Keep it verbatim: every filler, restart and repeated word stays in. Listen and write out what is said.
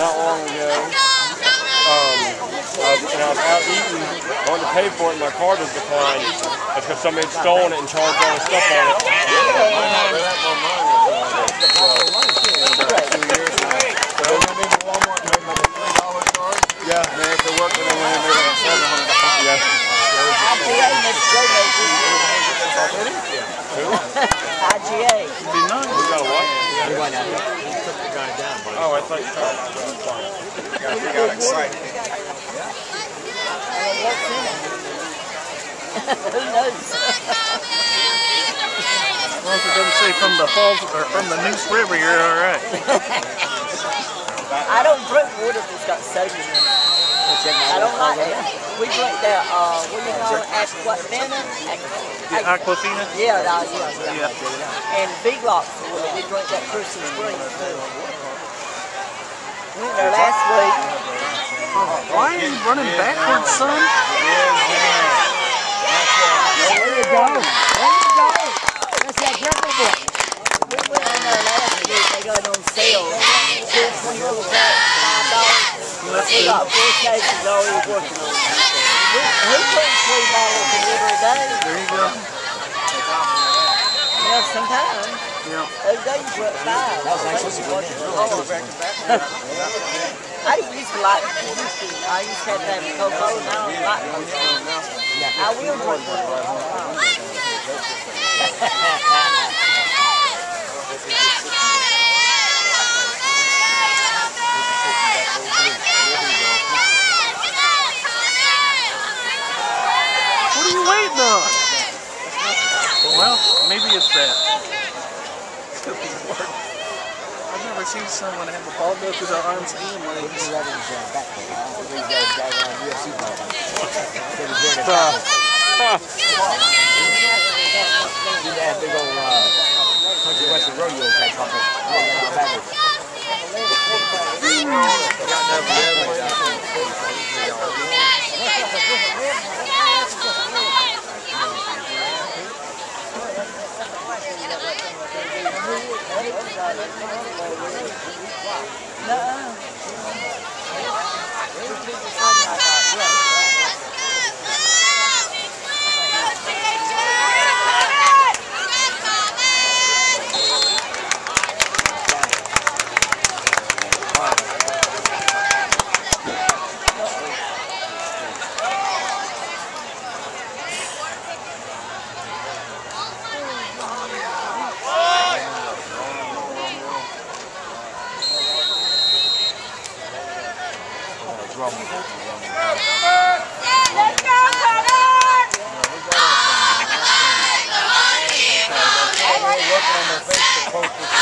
Not long ago, um, I was, and I was out eating, wanted to pay for it, and my card was declined because somebody had stolen it and charged all the stuff on it. Walmart made like a three dollar card. Yeah, man, if they're working on it, they made like seven hundred dollars. Yeah. I G A. It'd be nice. We got a what? We got a what? Oh, I thought you thought. Yeah, we got excited. Who knows? As long as it doesn't say from the falls or from the Neuse River, you're all right. I don't drink water that's got soda in it. I don't like that. We drink the uh, what do you call it? Aquafina. The Aquafina. Yeah, that is. Yeah. yeah. And Big Locks. We drink that Christmas spring too. We went there last week. Why are you running backwards, son? There you go. There you go. That's that purple book. We went on there last week. They got it on sale. twenty dollars. We got four cases already working on it. We, we put three bottles in every day. There you go. Yeah, sometimes. Yeah. Every day you put five. That's like supposed to go back to back. I used to like whiskey. I used to have to have Coca-Cola and I don't like it. I will drink one. Well, maybe it's that. Could be worse. I've never seen someone have a ball go through their arms and legs. Stop. Stop. You had a big old country western rodeo type pocket. No. Thank you.